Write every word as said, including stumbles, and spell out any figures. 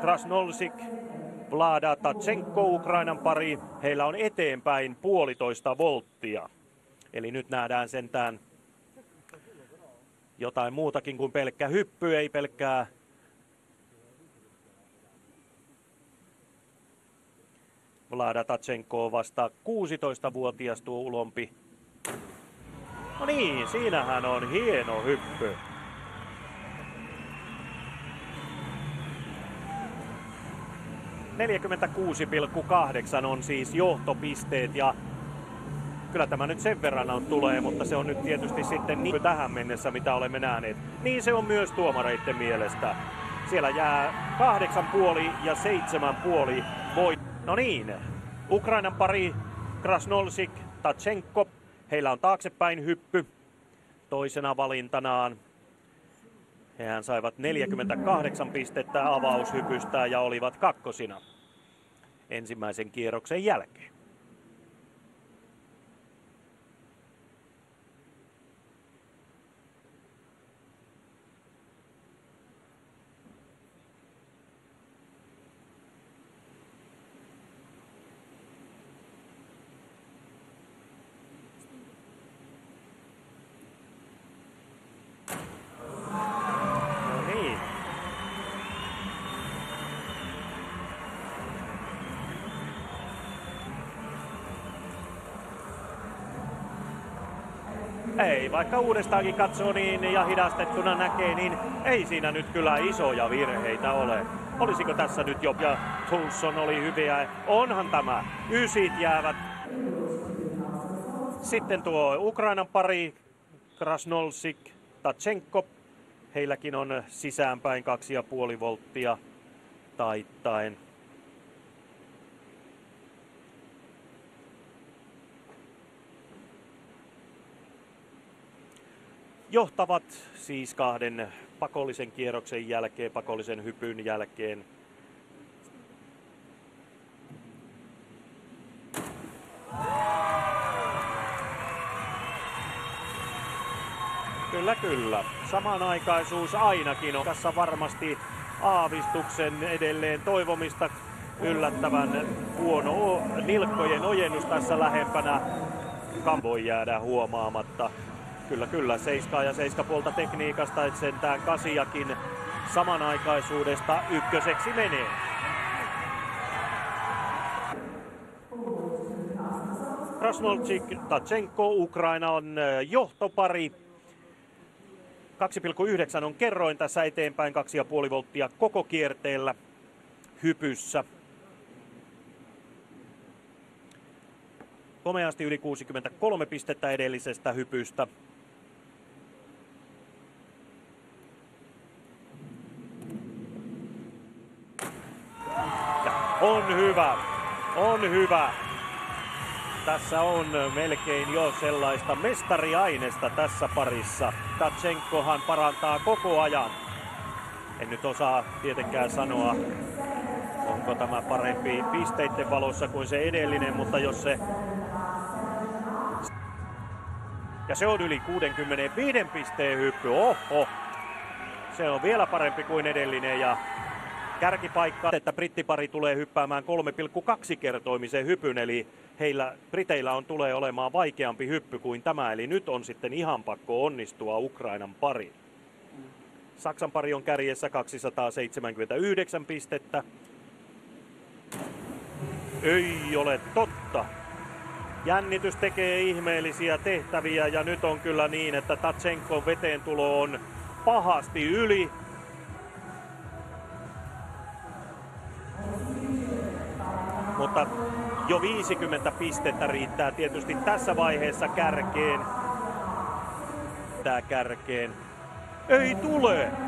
Krasnolczyk, Vlada Tatsenko Ukrainan pari. Heillä on eteenpäin puolitoista volttia. Eli nyt nähdään sentään jotain muutakin kuin pelkkä hyppy, ei pelkkää Vlada Tatsenko vasta kuusitoistavuotias tuo ulompi. No niin, siinähän on hieno hyppy. neljäkymmentäkuusi pilkku kahdeksan on siis johtopisteet, ja kyllä tämä nyt sen verran on tulee, mutta se on nyt tietysti sitten niin tähän mennessä, mitä olemme nähneet. Niin se on myös tuomareiden mielestä. Siellä jää kahdeksan pilkku viisi ja seitsemän pilkku viisi voi. No niin, Ukrainan pari Krasnolczyk, Tatsenko, heillä on taaksepäin hyppy toisena valintanaan. Hehän saivat neljäkymmentäkahdeksan pistettä avaushypystä ja olivat kakkosina ensimmäisen kierroksen jälkeen. Ei, vaikka uudestaankin katsoo niin ja hidastettuna näkee, niin ei siinä nyt kyllä isoja virheitä ole. Olisiko tässä nyt Jopja, Tulsson oli hyviä. Onhan tämä. Ysit jäävät. Sitten tuo Ukrainan pari, Krasnolczyk, Tatsenko. Heilläkin on sisäänpäin kaksi ja puoli volttia taittain. Johtavat siis kahden pakollisen kierroksen jälkeen, pakollisen hypyn jälkeen. Kyllä, kyllä. Samanaikaisuus ainakin on tässä varmasti aavistuksen edelleen toivomista. Yllättävän huono nilkkojen ojennus tässä lähempänä. Voi jäädä huomaamatta. Kyllä, kyllä. Seiskaa ja seiska puolta tekniikasta, että sentään Kasiakin samanaikaisuudesta ykköseksi menee. Krasnolczyk, Tatsenko, Ukraina on johtopari. kaksi pilkku yhdeksän on kerroin tässä eteenpäin, kaksi pilkku viisi volttia koko kierteellä hypyssä. Komeasti yli kuusikymmentäkolme pistettä edellisestä hypystä. Ja on hyvä, on hyvä. Tässä on melkein jo sellaista mestariainesta tässä parissa. Tatsenkohan parantaa koko ajan. En nyt osaa tietenkään sanoa, onko tämä parempi pisteiden valossa kuin se edellinen, mutta jos se... Ja se on yli kuusikymmentäviisi pisteen hyppy. Oho! Se on vielä parempi kuin edellinen, ja kärkipaikka, että brittipari tulee hyppäämään kolme pilkku kaksi kertoimisen hypyn, eli heillä, briteillä on tulee olemaan vaikeampi hyppy kuin tämä, eli nyt on sitten ihan pakko onnistua Ukrainan pari. Saksan pari on kärjessä kaksisataaseitsemänkymmentäyhdeksän pistettä. Ei ole totta. Jännitys tekee ihmeellisiä tehtäviä, ja nyt on kyllä niin, että Tatsenkon veteentulo on pahasti yli. Mutta jo viisikymmentä pistettä riittää tietysti tässä vaiheessa kärkeen. Tää kärkeen. Ei tule!